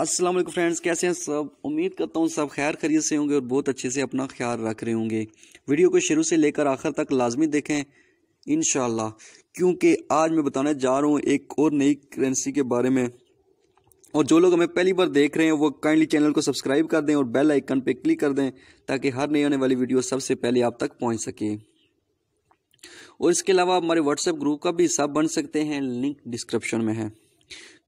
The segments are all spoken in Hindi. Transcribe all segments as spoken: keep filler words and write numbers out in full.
अस्सलाम वालेकुम फ्रेंड्स, कैसे हैं सब। उम्मीद करता हूँ सब खैर खैरियत से होंगे और बहुत अच्छे से अपना ख्याल रख रहे होंगे। वीडियो को शुरू से लेकर आखिर तक लाजमी देखें इंशाल्लाह, क्योंकि आज मैं बताने जा रहा हूँ एक और नई करेंसी के बारे में। और जो लोग हमें पहली बार देख रहे हैं वो काइंडली चैनल को सब्सक्राइब कर दें और बेल आइकन पर क्लिक कर दें ताकि हर नई आने वाली वीडियो सबसे पहले आप तक पहुँच सके। और इसके अलावा हमारे व्हाट्सएप ग्रुप का भी हिस्सा बन सकते हैं, लिंक डिस्क्रिप्शन में है।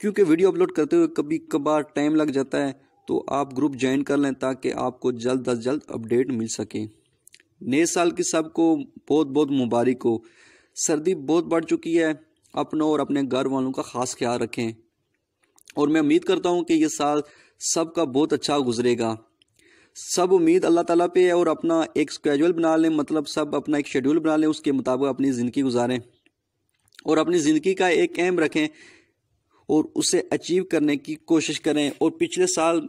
क्योंकि वीडियो अपलोड करते हुए कभी कभार टाइम लग जाता है, तो आप ग्रुप ज्वाइन कर लें ताकि आपको जल्द अज जल्द अपडेट मिल सके। नए साल की सबको बहुत बहुत मुबारक हो। सर्दी बहुत बढ़ चुकी है, अपनों और अपने घर वालों का खास ख्याल रखें और मैं उम्मीद करता हूं कि ये साल सबका बहुत अच्छा गुजरेगा। सब उम्मीद अल्लाह ताला पे है और अपना एक स्केड्यूल बना लें, मतलब सब अपना एक शेड्यूल बना लें, उसके मुताबिक अपनी ज़िंदगी गुजारें और अपनी ज़िंदगी का एक एम रखें और उसे अचीव करने की कोशिश करें। और पिछले साल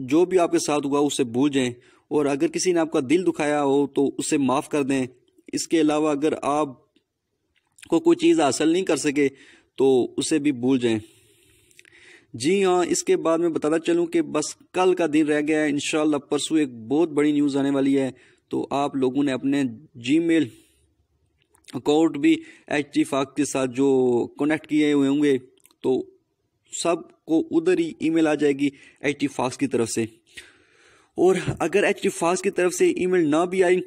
जो भी आपके साथ हुआ उसे भूल जाएं और अगर किसी ने आपका दिल दुखाया हो तो उसे माफ़ कर दें। इसके अलावा अगर आप को कोई चीज़ हासिल नहीं कर सके तो उसे भी भूल जाएं। जी हाँ, इसके बाद मैं बताता चलूं कि बस कल का दिन रह गया है। इंशाल्लाह परसों एक बहुत बड़ी न्यूज़ आने वाली है, तो आप लोगों ने अपने जीमेल अकाउंट भी एचटीफॉक्स के साथ जो कनेक्ट किए हुए होंगे तो सबको उधर ही ईमेल आ जाएगी एचटीफॉक्स की तरफ से। और अगर एचटीफॉक्स की तरफ से ईमेल ना भी आई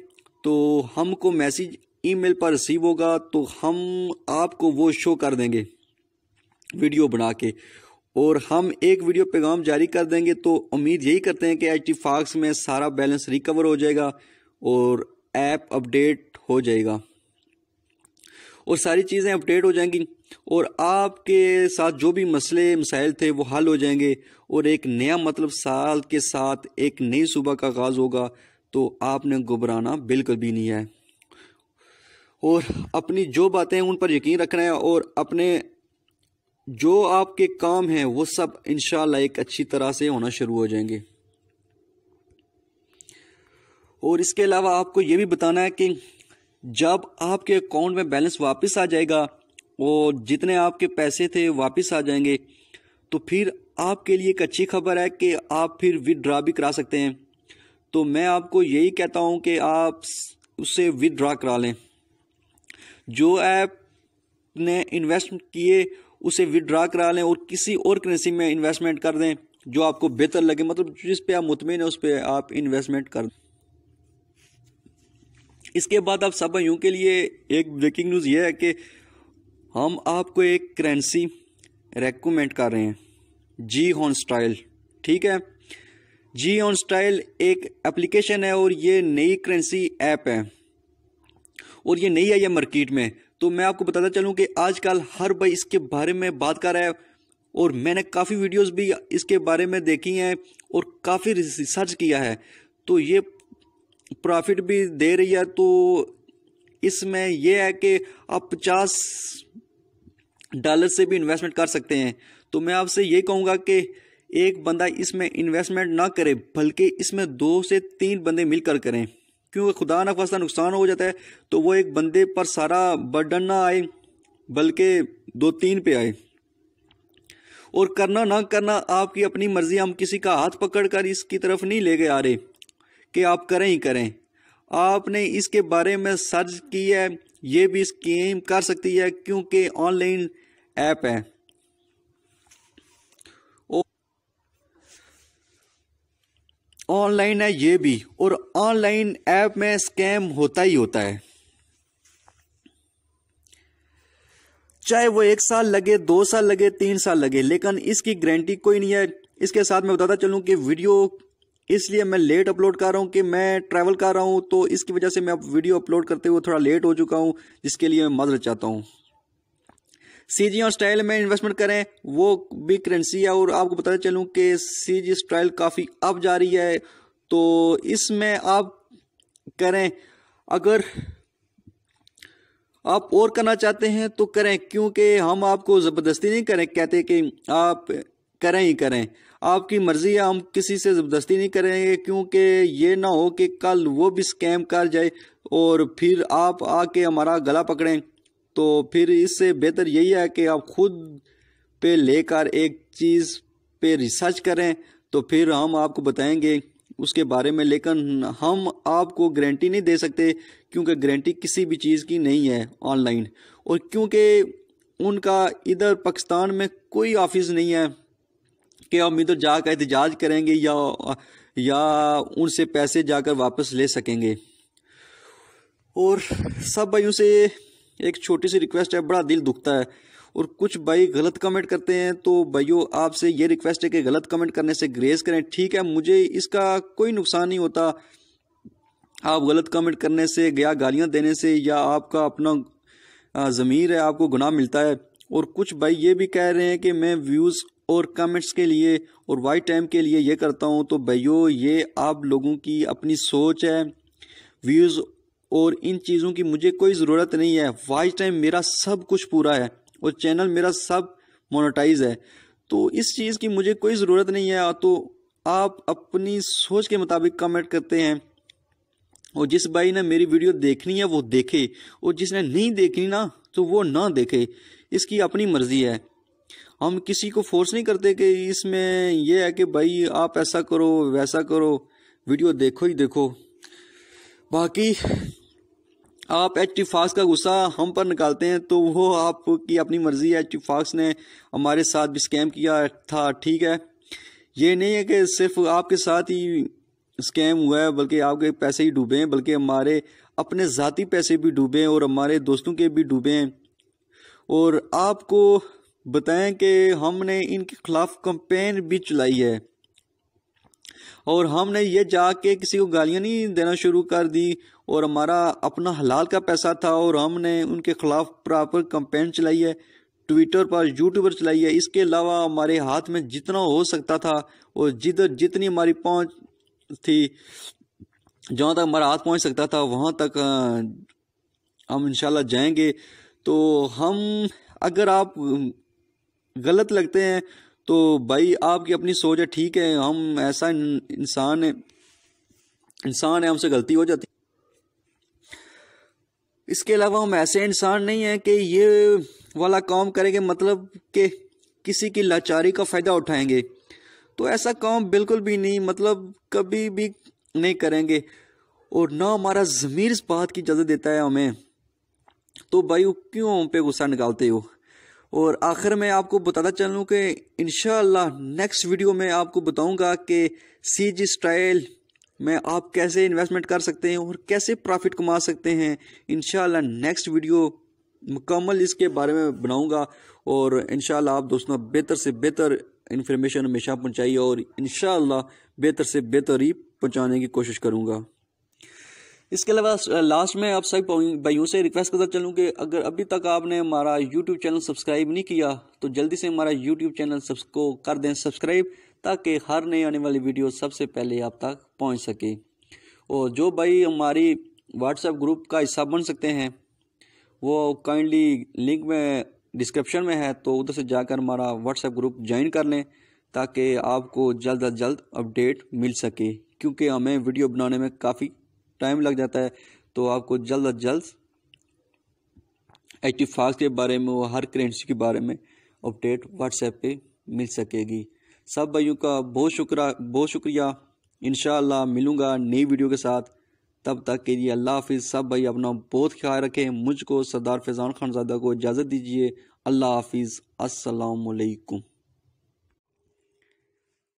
तो हमको मैसेज ईमेल पर रिसीव होगा, तो हम आपको वो शो कर देंगे वीडियो बना के और हम एक वीडियो पैगाम जारी कर देंगे। तो उम्मीद यही करते हैं कि एचटीफॉक्स में सारा बैलेंस रिकवर हो जाएगा और ऐप अपडेट हो जाएगा और सारी चीज़ें अपडेट हो जाएंगी और आपके साथ जो भी मसले मसाइल थे वो हल हो जाएंगे और एक नया मतलब साल के साथ एक नई सुबह का आगाज़ होगा। तो आपने घबराना बिल्कुल भी नहीं है और अपनी जो बातें उन पर यकीन रखना है और अपने जो आपके काम हैं वो सब इंशाल्लाह एक अच्छी तरह से होना शुरू हो जाएंगे। और इसके अलावा आपको ये भी बताना है कि जब आपके अकाउंट में बैलेंस वापस आ जाएगा और जितने आपके पैसे थे वापस आ जाएंगे, तो फिर आपके लिए एक अच्छी खबर है कि आप फिर विदड्रा भी करा सकते हैं। तो मैं आपको यही कहता हूं कि आप उसे विदड्रा करा लें। जो ऐप ने इन्वेस्ट किए उसे विदड्रा करा लें और किसी और करेंसी में इन्वेस्टमेंट कर दें जो आपको बेहतर लगे, मतलब जिस पे आप मुतमिन है उस पर आप इन्वेस्टमेंट कर दें। इसके बाद आप सब भाइयों के लिए एक ब्रेकिंग न्यूज़ ये है कि हम आपको एक करेंसी रेकमेंड कर रहे हैं, जी ऑनस्टाइल। ठीक है, जी ऑनस्टाइल एक एप्लीकेशन है और ये नई करेंसी ऐप है और ये नई आई है मार्केट में। तो मैं आपको बताता चलूँ कि आजकल हर भाई इसके बारे में बात कर रहा है और मैंने काफ़ी वीडियोस भी इसके बारे में देखी हैं और काफ़ी रिसर्च किया है। तो ये प्रॉफिट भी दे रही है, तो इसमें यह है कि आप पचास डॉलर से भी इन्वेस्टमेंट कर सकते हैं। तो मैं आपसे ये कहूँगा कि एक बंदा इसमें इन्वेस्टमेंट ना करे, बल्कि इसमें दो से तीन बंदे मिलकर करें, क्योंकि खुदा न खास्ता नुकसान हो जाता है तो वो एक बंदे पर सारा बर्डन ना आए बल्कि दो तीन पे आए। और करना ना करना आपकी अपनी मर्जी, हम किसी का हाथ पकड़कर इसकी तरफ नहीं ले गए आ रहे कि आप करें ही करें। आपने इसके बारे में सर्च की है, ये भी स्कीम कर सकती है क्योंकि ऑनलाइन ऐप है। ऑनलाइन है ये भी और ऑनलाइन ऐप में स्कैम होता ही होता है, चाहे वो एक साल लगे, दो साल लगे, तीन साल लगे, लेकिन इसकी गारंटी कोई नहीं है। इसके साथ मैं बताता चलूं कि वीडियो इसलिए मैं लेट अपलोड कर रहा हूं कि मैं ट्रैवल कर रहा हूं, तो इसकी वजह से मैं वीडियो अपलोड करते हुए थोड़ा लेट हो चुका हूं, जिसके लिए मैं माजरत चाहता हूं। सीजी स्टाइल में इन्वेस्टमेंट करें, वो भी करेंसी है और आपको बताते चलूं कि सीजी स्टाइल काफ़ी अप जा रही है, तो इसमें आप करें। अगर आप और करना चाहते हैं तो करें, क्योंकि हम आपको ज़बरदस्ती नहीं करें कहते कि आप करें ही करें, आपकी मर्जी है। हम किसी से ज़बरदस्ती नहीं करेंगे क्योंकि ये ना हो कि कल वो भी स्कैम कर जाए और फिर आप आके हमारा गला पकड़ें। तो फिर इससे बेहतर यही है कि आप खुद पे लेकर एक चीज़ पे रिसर्च करें तो फिर हम आपको बताएंगे उसके बारे में, लेकिन हम आपको गारंटी नहीं दे सकते क्योंकि गारंटी किसी भी चीज़ की नहीं है ऑनलाइन। और क्योंकि उनका इधर पाकिस्तान में कोई ऑफिस नहीं है कि हम इधर जाकर एहतजाज करेंगे या या उनसे पैसे जाकर वापस ले सकेंगे। और सब भाइयों से एक छोटी सी रिक्वेस्ट है, बड़ा दिल दुखता है और कुछ भाई गलत कमेंट करते हैं, तो भाइयों आपसे ये रिक्वेस्ट है कि गलत कमेंट करने से ग्रेस करें। ठीक है, मुझे इसका कोई नुकसान नहीं होता आप गलत कमेंट करने से या गालियां देने से, या आपका अपना ज़मीर है आपको गुनाह मिलता है। और कुछ भाई ये भी कह रहे हैं कि मैं व्यूज़ और कमेंट्स के लिए और वाइट टाइम के लिए ये करता हूँ, तो भाइयों ये आप लोगों की अपनी सोच है। व्यूज़ और इन चीज़ों की मुझे कोई ज़रूरत नहीं है, वाइट टाइम मेरा सब कुछ पूरा है और चैनल मेरा सब मोनेटाइज है, तो इस चीज़ की मुझे कोई ज़रूरत नहीं है। तो आप अपनी सोच के मुताबिक कमेंट करते हैं, और जिस भाई ने मेरी वीडियो देखनी है वो देखे, और जिसने नहीं देखनी ना तो वो ना देखे, इसकी अपनी मर्ज़ी है। हम किसी को फोर्स नहीं करते कि इसमें यह है कि भाई आप ऐसा करो वैसा करो, वीडियो देखो ही देखो। बाकी आप एचटीफॉक्स का गुस्सा हम पर निकालते हैं तो वो आपकी अपनी मर्ज़ी है। एचटीफॉक्स ने हमारे साथ भी स्कैम किया था, ठीक है, ये नहीं है कि सिर्फ आपके साथ ही स्कैम हुआ है बल्कि आपके पैसे ही डूबे हैं, बल्कि हमारे अपने ज़ाती पैसे भी डूबे हैं और हमारे दोस्तों के भी डूबे हैं। और आपको बताएं कि हमने इनके ख़िलाफ़ कैंपेन भी चलाई है, और हमने ये जाके किसी को गालियाँ नहीं देना शुरू कर दी, और हमारा अपना हलाल का पैसा था और हमने उनके ख़िलाफ़ प्रॉपर कैंपेन चलाई है, ट्विटर पर यूट्यूब पर चलाई है। इसके अलावा हमारे हाथ में जितना हो सकता था और जिधर जितनी हमारी पहुंच थी, जहां तक हमारा हाथ पहुंच सकता था वहां तक हम इंशाल्लाह जाएंगे। तो हम अगर आप गलत लगते हैं तो भाई आपकी अपनी सोच है, ठीक है, हम ऐसा इंसान है इंसान है हमसे गलती हो जाती है। इसके अलावा हम ऐसे इंसान नहीं हैं कि ये वाला काम करेंगे मतलब कि किसी की लाचारी का फ़ायदा उठाएंगे, तो ऐसा काम बिल्कुल भी नहीं, मतलब कभी भी नहीं करेंगे, और ना हमारा ज़मीर इस बात की इजाज़त देता है हमें। तो भाई क्यों हम पे गुस्सा निकालते हो? और आखिर में आपको बताता चलूँ कि इंशाअल्लाह नेक्स्ट वीडियो में आपको बताऊँगा कि सीजी स्टाइल में आप कैसे इन्वेस्टमेंट कर सकते हैं और कैसे प्रॉफिट कमा सकते हैं। इंशाअल्लाह नेक्स्ट वीडियो मुकम्मल इसके बारे में बनाऊँगा, और इंशाअल्लाह आप दोस्तों बेहतर से बेहतर इन्फॉर्मेशन हमेशा पहुँचाइए, और इंशाअल्लाह बेहतर से बेहतर ही पहुँचाने की कोशिश करूँगा। इसके अलावा लास्ट में आप सभी भाइयों से रिक्वेस्ट करता चलूँ कि अगर अभी तक आपने हमारा यूट्यूब चैनल सब्सक्राइब नहीं किया तो जल्दी से हमारा यूट्यूब चैनल को कर दें सब्सक्राइब, ताकि हर नई आने वाली वीडियो सबसे पहले आप तक पहुंच सके। और जो भाई हमारी व्हाट्सएप ग्रुप का हिस्सा बन सकते हैं वो काइंडली लिंक में डिस्क्रिप्शन में है, तो उधर से जाकर हमारा व्हाट्सएप ग्रुप ज्वाइन कर लें ताकि आपको जल्द अज जल्द अपडेट मिल सके, क्योंकि हमें वीडियो बनाने में काफ़ी टाइम लग जाता है। तो आपको जल्द अज जल्द एचटीफॉक्स के बारे में और हर करेंसी के बारे में अपडेट व्हाट्सएप पे मिल सकेगी। सब भाइयों का बहुत शुक्र बहुत शुक्रिया। इंशाअल्लाह मिलूंगा नई वीडियो के साथ, तब तक के लिए अल्लाह हाफिज़। सब भाई अपना बहुत ख्याल रखें, मुझको सरदार फैज़ान खानज़ादा को इजाज़त दीजिए। अल्लाह हाफिज़, अस्सलाम वालेकुम।